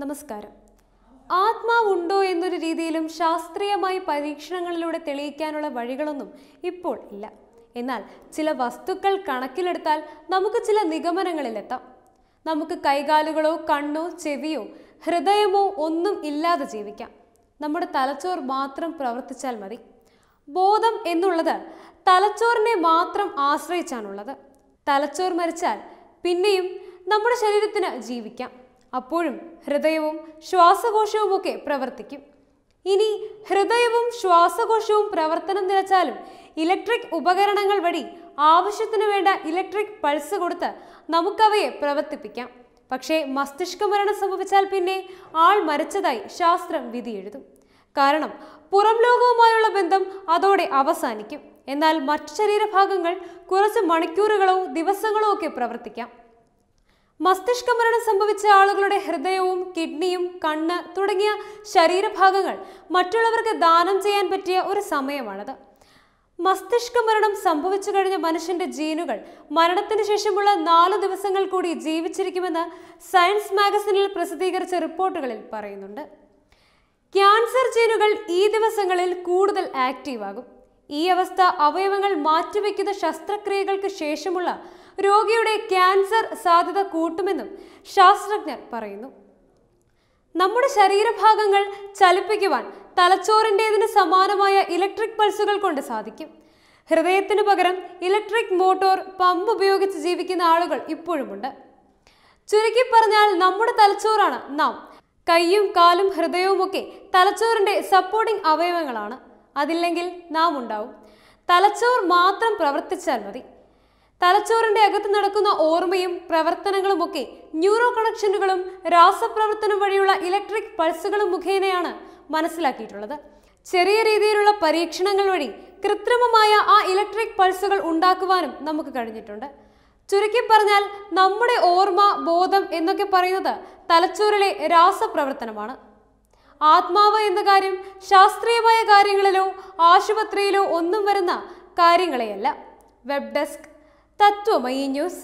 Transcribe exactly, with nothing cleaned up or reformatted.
നമസ്കാരം. ആത്മാവുണ്ടോ എന്നൊരു രീതിയിലും ശാസ്ത്രീയമായി പരീക്ഷണങ്ങളിലൂടെ തെളിയിക്കാനുള്ള വഴികളൊന്നും ഇപ്പോൾ ഇല്ല. എന്നാൽ ചില വസ്തുക്കൾ കണക്കിലെടുത്താൽ നമുക്ക് ചില നിഗമനങ്ങളിലെത്താം. നമുക്ക് കൈകാലുകളോ കണ്ണോ ചെവിയോ ഹൃദയമോ ഒന്നും ഇല്ലാതെ ജീവിക്കാം. നമ്മുടെ തലച്ചോർ മാത്രം പ്രവർത്തിച്ചാൽ മതി. ബോധം എന്നുള്ളത് തലച്ചോറിനെ മാത്രം ആശ്രയിച്ചാണുള്ളത്. തലച്ചോർ മരിച്ചാൽ പിന്നെയും നമ്മുടെ ശരീരത്തിന് ജീവിക്കാം. അപ്പോഴും ഹൃദയവും ശ്വാസകോശവുമൊക്കെ പ്രവർത്തിക്കും. ഇനി ഹൃദയവും ശ്വാസകോശവും പ്രവർത്തനം നിലച്ചാലും ഇലക്ട്രിക് ഉപകരണങ്ങൾ വഴി ആവശ്യത്തിന് വേണ്ട ഇലക്ട്രിക് പൾസ് കൊടുത്ത് നമുക്കവയെ പ്രവർത്തിപ്പിക്കാം. പക്ഷേ മസ്തിഷ്ക മരണം സംഭവിച്ചാൽ പിന്നെ ആൾ മരിച്ചതായി ശാസ്ത്രം വിധിയെഴുതും. കാരണം പുറം ലോകവുമായുള്ള ബന്ധം അതോടെ അവസാനിക്കും. എന്നാൽ മറ്റു ശരീരഭാഗങ്ങൾ കുറച്ച് മണിക്കൂറുകളോ ദിവസങ്ങളോ ഒക്കെ പ്രവർത്തിക്കാം. മസ്തിഷ്ക മരണം സംഭവിച്ച ആളുകളുടെ ഹൃദയവും കിഡ്നിയും കണ്ണ് തുടങ്ങിയ ശരീരഭാഗങ്ങൾ മറ്റുള്ളവർക്ക് ദാനം ചെയ്യാൻ പറ്റിയ ഒരു സമയമാണത്. മസ്തിഷ്ക മരണം സംഭവിച്ചു കഴിഞ്ഞ മനുഷ്യന്റെ ജീനുകൾ മരണത്തിന് ശേഷമുള്ള നാല് ദിവസങ്ങൾ കൂടി ജീവിച്ചിരിക്കുമെന്ന് സയൻസ് മാഗസിനിൽ പ്രസിദ്ധീകരിച്ച റിപ്പോർട്ടുകളിൽ പറയുന്നുണ്ട്. ക്യാൻസർ ജീനുകൾ ഈ ദിവസങ്ങളിൽ കൂടുതൽ ആക്റ്റീവാകും. ഈ അവസ്ഥ അവയവങ്ങൾ മാറ്റിവെക്കുന്ന ശസ്ത്രക്രിയകൾക്ക് ശേഷമുള്ള രോഗിയുടെ ക്യാൻസർ സാധ്യത കൂട്ടുമെന്നും ശാസ്ത്രജ്ഞർ പറയുന്നു. നമ്മുടെ ശരീരഭാഗങ്ങൾ ചലിപ്പിക്കുവാൻ തലച്ചോറിൻ്റേതിന് സമാനമായ ഇലക്ട്രിക് പൾസുകൾ കൊണ്ട് സാധിക്കും. ഹൃദയത്തിനു പകരം ഇലക്ട്രിക് മോട്ടോർ പമ്പ് ഉപയോഗിച്ച് ജീവിക്കുന്ന ആളുകൾ ഇപ്പോഴുമുണ്ട്. ചുരുക്കി പറഞ്ഞാൽ നമ്മുടെ തലച്ചോറാണ് നാം. കൈയും കാലും ഹൃദയവുമൊക്കെ തലച്ചോറിൻ്റെ സപ്പോർട്ടിംഗ് അവയവങ്ങളാണ്. അതില്ലെങ്കിൽ നാം ഉണ്ടാവും. തലച്ചോർ മാത്രം പ്രവർത്തിച്ചാൽ മതി. തലച്ചോറിൻ്റെ അകത്ത് നടക്കുന്ന ഓർമ്മയും പ്രവർത്തനങ്ങളുമൊക്കെ ന്യൂറോ കണക്ഷനുകളും രാസപ്രവർത്തനം വഴിയുള്ള ഇലക്ട്രിക് പൾസുകളും മുഖേനയാണ് മനസ്സിലാക്കിയിട്ടുള്ളത്. ചെറിയ രീതിയിലുള്ള പരീക്ഷണങ്ങൾ വഴി കൃത്രിമമായ ആ ഇലക്ട്രിക് പൾസുകൾ ഉണ്ടാക്കുവാനും നമുക്ക് കഴിഞ്ഞിട്ടുണ്ട്. ചുരുക്കി പറഞ്ഞാൽ നമ്മുടെ ഓർമ്മ, ബോധം എന്നൊക്കെ പറയുന്നത് തലച്ചോറിലെ രാസപ്രവർത്തനമാണ്. ആത്മാവ് എന്ന കാര്യം ശാസ്ത്രീയമായ കാര്യങ്ങളിലോ ആശുപത്രിയിലോ ഒന്നും വരുന്ന കാര്യങ്ങളെയല്ല. Web desk Tatwamayi news.